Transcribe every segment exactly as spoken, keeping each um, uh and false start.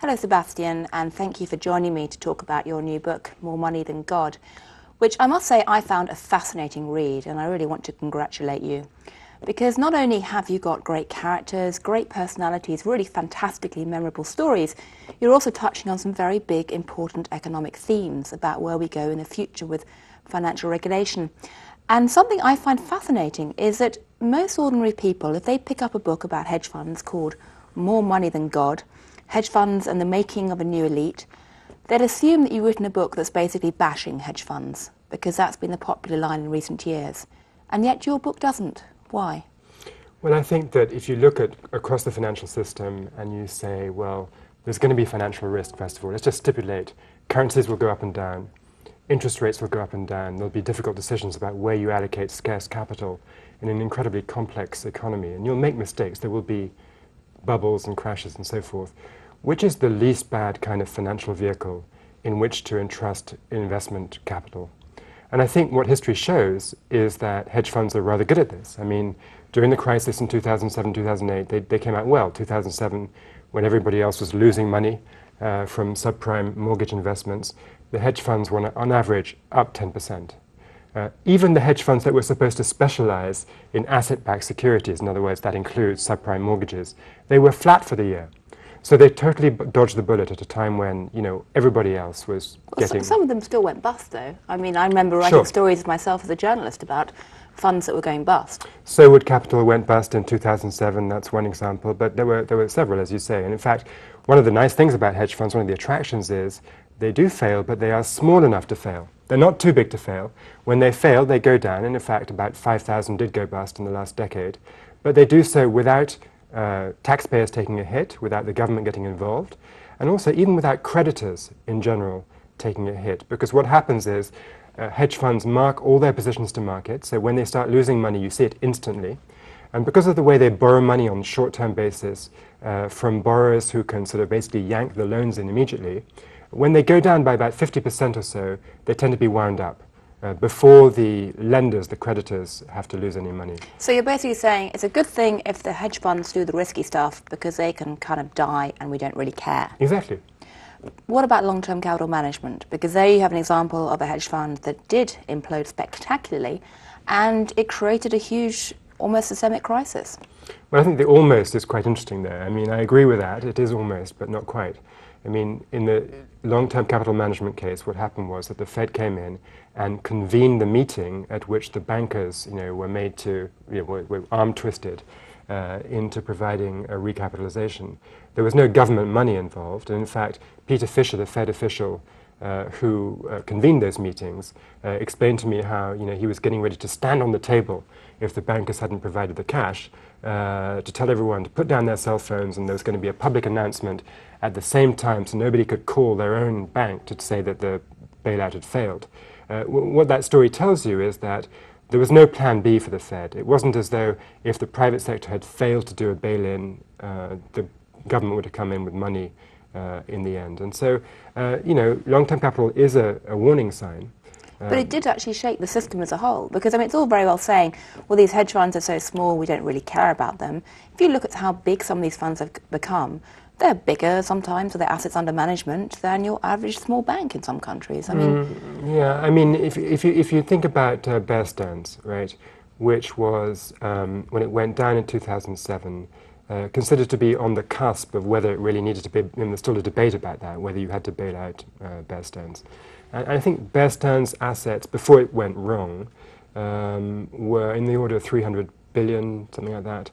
Hello Sebastian, and thank you for joining me to talk about your new book, More Money Than God, which I must say I found a fascinating read, and I really want to congratulate you. Because not only have you got great characters, great personalities, really fantastically memorable stories, you're also touching on some very big, important economic themes about where we go in the future with financial regulation. And something I find fascinating is that most ordinary people, if they pick up a book about hedge funds called More Money Than God, hedge funds and the making of a new elite, they'd assume that you've written a book that's basically bashing hedge funds, because that's been the popular line in recent years. And yet your book doesn't. Why? Well, I think that if you look at across the financial system and you say, well, there's going to be financial risk, first of all, let's just stipulate currencies will go up and down, interest rates will go up and down, there'll be difficult decisions about where you allocate scarce capital in an incredibly complex economy, and you'll make mistakes, there will be bubbles and crashes and so forth. Which is the least bad kind of financial vehicle in which to entrust investment capital? And I think what history shows is that hedge funds are rather good at this. I mean, during the crisis in two thousand seven, two thousand eight, they, they came out well. two thousand seven, when everybody else was losing money uh, from subprime mortgage investments, the hedge funds were on average up ten percent. Uh, even the hedge funds that were supposed to specialize in asset-backed securities, in other words, that includes subprime mortgages, they were flat for the year. So they totally b dodged the bullet at a time when, you know, everybody else was well, getting... Some of them still went bust, though. I mean, I remember writing sure. stories myself as a journalist about funds that were going bust. Sowood Capital went bust in two thousand seven, that's one example, but there were, there were several, as you say. And in fact, one of the nice things about hedge funds, one of the attractions is they do fail, but they are small enough to fail. They're not too big to fail. When they fail, they go down. And in fact, about five thousand did go bust in the last decade. But they do so without uh, taxpayers taking a hit, without the government getting involved, and also even without creditors in general taking a hit. Because what happens is uh, hedge funds mark all their positions to market. So when they start losing money, you see it instantly. And because of the way they borrow money on a short-term basis uh, from borrowers who can sort of basically yank the loans in immediately, when they go down by about fifty percent or so, they tend to be wound up uh, before the lenders, the creditors, have to lose any money. So you're basically saying it's a good thing if the hedge funds do the risky stuff because they can kind of die and we don't really care. Exactly. What about long-term capital management? Because there you have an example of a hedge fund that did implode spectacularly and it created a huge, almost systemic crisis. Well, I think the almost is quite interesting there. I mean, I agree with that. It is almost, but not quite. I mean, in the long-term capital management case, what happened was that the Fed came in and convened the meeting at which the bankers, you know, were made to, you know, were, were arm-twisted uh, into providing a recapitalization. There was no government money involved, and in fact, Peter Fisher, the Fed official uh, who uh, convened those meetings, uh, explained to me how, you know, he was getting ready to stand on the table if the bankers hadn't provided the cash, Uh, to tell everyone to put down their cell phones, and there was going to be a public announcement at the same time so nobody could call their own bank to say that the bailout had failed. Uh, what that story tells you is that there was no plan B for the Fed. It wasn't as though if the private sector had failed to do a bail-in, uh, the government would have come in with money uh, in the end. And so, uh, you know, long-term capital is a, a warning sign. But um, it did actually shake the system as a whole, because I mean, it's all very well saying, well, these hedge funds are so small, we don't really care about them. If you look at how big some of these funds have become, they're bigger sometimes, or their assets under management, than your average small bank in some countries. I mean, mm, yeah, I mean, if if you if you think about uh, Bear Stearns, right, which was um, when it went down in two thousand seven. Uh, considered to be on the cusp of whether it really needed to be, and there's still a debate about that, whether you had to bail out uh, Bear Stearns. And I think Bear Stearns' assets, before it went wrong, um, were in the order of three hundred billion, something like that.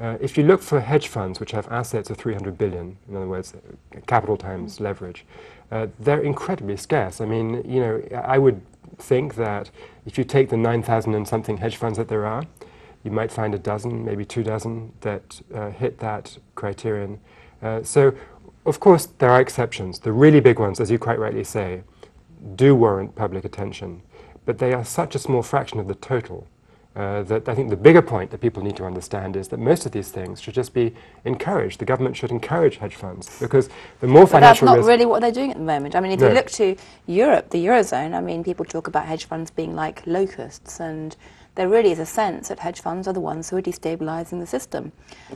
Uh, if you look for hedge funds which have assets of three hundred billion, in other words, capital times leverage, uh, they're incredibly scarce. I mean, you know, I would think that if you take the nine thousand and something hedge funds that there are, you might find a dozen, maybe two dozen, that uh, hit that criterion. Uh, so, of course, there are exceptions. The really big ones, as you quite rightly say, do warrant public attention. But they are such a small fraction of the total uh, that I think the bigger point that people need to understand is that most of these things should just be encouraged. The government should encourage hedge funds, because the more but financial... But that's not really what they're doing at the moment. I mean, if no. you look to Europe, the Eurozone, I mean, people talk about hedge funds being like locusts, and there really is a sense that hedge funds are the ones who are destabilizing the system.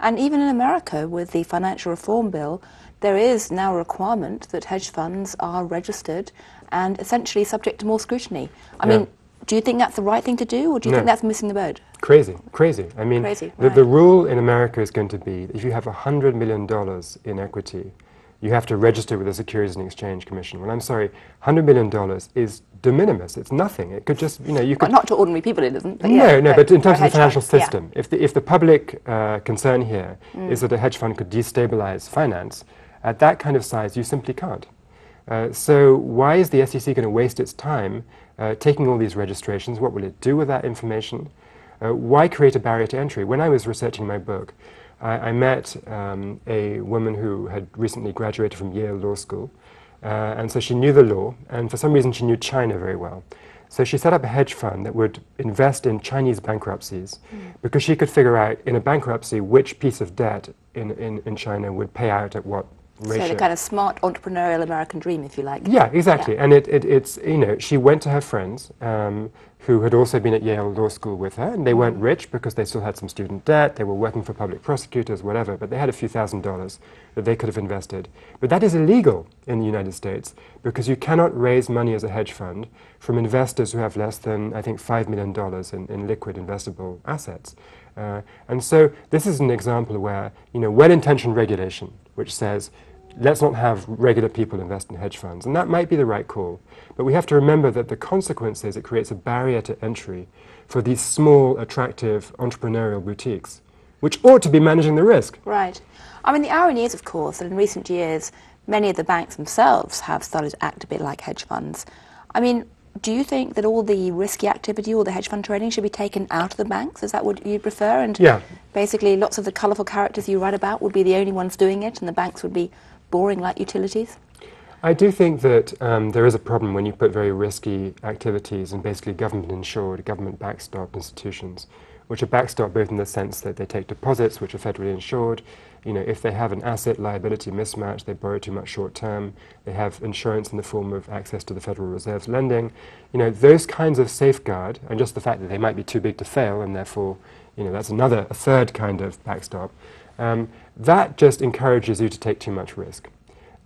And even in America, with the financial reform bill, there is now a requirement that hedge funds are registered and essentially subject to more scrutiny. I yeah. mean, do you think that's the right thing to do, or do you no. think that's missing the boat? Crazy, crazy. I mean, crazy, the, right. the rule in America is going to be, if you have one hundred million dollars in equity, you have to register with the Securities and Exchange Commission. Well, I'm sorry, one hundred million dollars is de minimis. It's nothing. It could just, you know, you could... Well, not to ordinary people it isn't. But yeah, no, no, but in terms of the financial fund, system, yeah. if, the, if the public uh, concern here mm. is that a hedge fund could destabilize finance, at that kind of size, you simply can't. Uh, so why is the S E C going to waste its time uh, taking all these registrations? What will it do with that information? Uh, why create a barrier to entry? When I was researching my book, I, I met um, a woman who had recently graduated from Yale Law School, uh, and so she knew the law, and for some reason she knew China very well. So she set up a hedge fund that would invest in Chinese bankruptcies, mm. because she could figure out in a bankruptcy which piece of debt in, in, in China would pay out at what ratio. So the kind of smart entrepreneurial American dream, if you like. Yeah, exactly. Yeah. And it, it, it's, you know, she went to her friends um, who had also been at Yale Law School with her, and they weren't rich because they still had some student debt, they were working for public prosecutors, whatever, but they had a few thousand dollars that they could have invested. But that is illegal in the United States because you cannot raise money as a hedge fund from investors who have less than, I think, five million dollars in, in liquid investable assets. Uh, and so this is an example where, you know, well-intentioned regulation, which says, let's not have regular people invest in hedge funds. And that might be the right call. But we have to remember that the consequence is it creates a barrier to entry for these small, attractive, entrepreneurial boutiques, which ought to be managing the risk. Right. I mean, the irony is, of course, that in recent years, many of the banks themselves have started to act a bit like hedge funds. I mean, do you think that all the risky activity, all the hedge fund trading, should be taken out of the banks? Is that what you prefer? And yeah. basically lots of the colourful characters you write about would be the only ones doing it, and the banks would be boring like utilities? I do think that um, there is a problem when you put very risky activities in basically government-insured, government-backstopped institutions, which are backstopped both in the sense that they take deposits, which are federally insured. You know, if they have an asset-liability mismatch, they borrow too much short-term. They have insurance in the form of access to the Federal Reserve's lending. You know, those kinds of safeguard, and just the fact that they might be too big to fail, and therefore, you know, that's another, a third kind of backstop. Um, that just encourages you to take too much risk.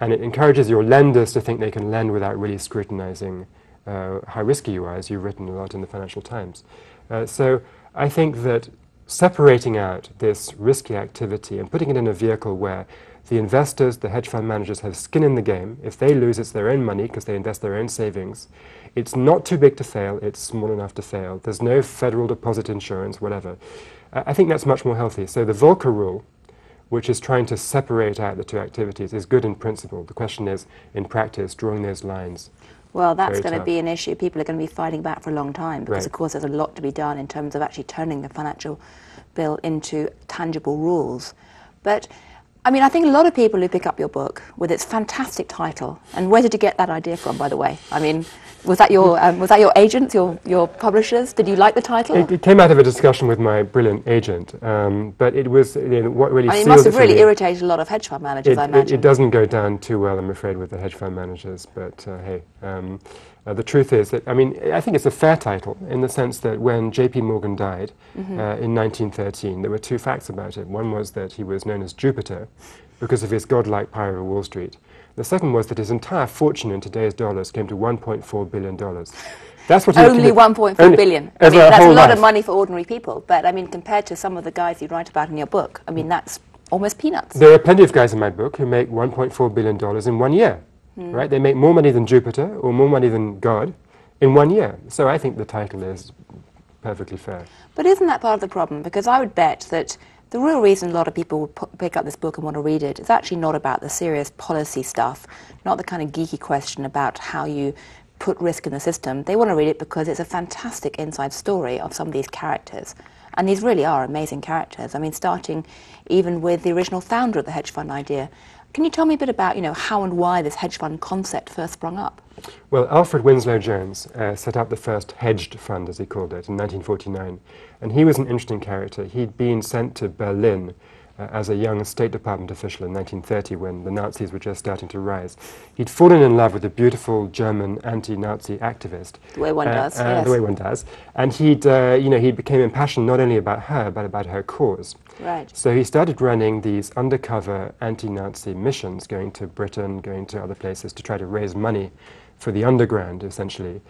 And it encourages your lenders to think they can lend without really scrutinizing uh, how risky you are, as you've written a lot in the Financial Times. Uh, so I think that separating out this risky activity and putting it in a vehicle where the investors, the hedge fund managers, have skin in the game. If they lose, it's their own money because they invest their own savings. It's not too big to fail. It's small enough to fail. There's no federal deposit insurance, whatever. Uh, I think that's much more healthy. So the Volcker Rule, which is trying to separate out the two activities, is good in principle. The question is, in practice, drawing those lines. Well, that's going to be an issue people are going to be fighting back for a long time because, right. of course, there's a lot to be done in terms of actually turning the financial bill into tangible rules. But, I mean, I think a lot of people who pick up your book with its fantastic title, and where did you get that idea from, by the way? I mean, was that your, um, was that your agents, your, your publishers? Did you like the title? It, it came out of a discussion with my brilliant agent, um, but it was, you know, what really I mean, it must have really irritated a lot of hedge fund managers, it, I imagine. It, it doesn't go down too well, I'm afraid, with the hedge fund managers, but uh, hey, um, uh, the truth is that, I mean, I think it's a fair title in the sense that when J P. Morgan died mm-hmm. uh, in nineteen thirteen, there were two facts about it. One was that he was known as Jupiter because of his godlike power of Wall Street. The second was that his entire fortune in today's dollars came to one point four billion dollars. That's what only one point four billion. I mean, that's a lot of money for ordinary people, but I mean, compared to some of the guys you write about in your book, I mean, that's almost peanuts. There are plenty of guys in my book who make one point four billion dollars in one year, hmm. right? They make more money than Jupiter or more money than God in one year. So I think the title is perfectly fair. But isn't that part of the problem? Because I would bet that the real reason a lot of people would p pick up this book and want to read it is actually not about the serious policy stuff, not the kind of geeky question about how you put risk in the system. They want to read it because it's a fantastic inside story of some of these characters. And these really are amazing characters. I mean, starting even with the original founder of the hedge fund idea. Can you tell me a bit about, you know, how and why this hedge fund concept first sprung up? Well, Alfred Winslow Jones uh, set up the first hedged fund, as he called it, in nineteen forty-nine. And he was an interesting character. He'd been sent to Berlin uh, as a young State Department official in nineteen thirty when the Nazis were just starting to rise. He'd fallen in love with a beautiful German anti-Nazi activist. The way one uh, does, uh, yes. The way one does. And he'd, uh, you know, he became impassioned not only about her, but about her cause. Right. So he started running these undercover anti-Nazi missions, going to Britain, going to other places to try to raise money for the underground, essentially.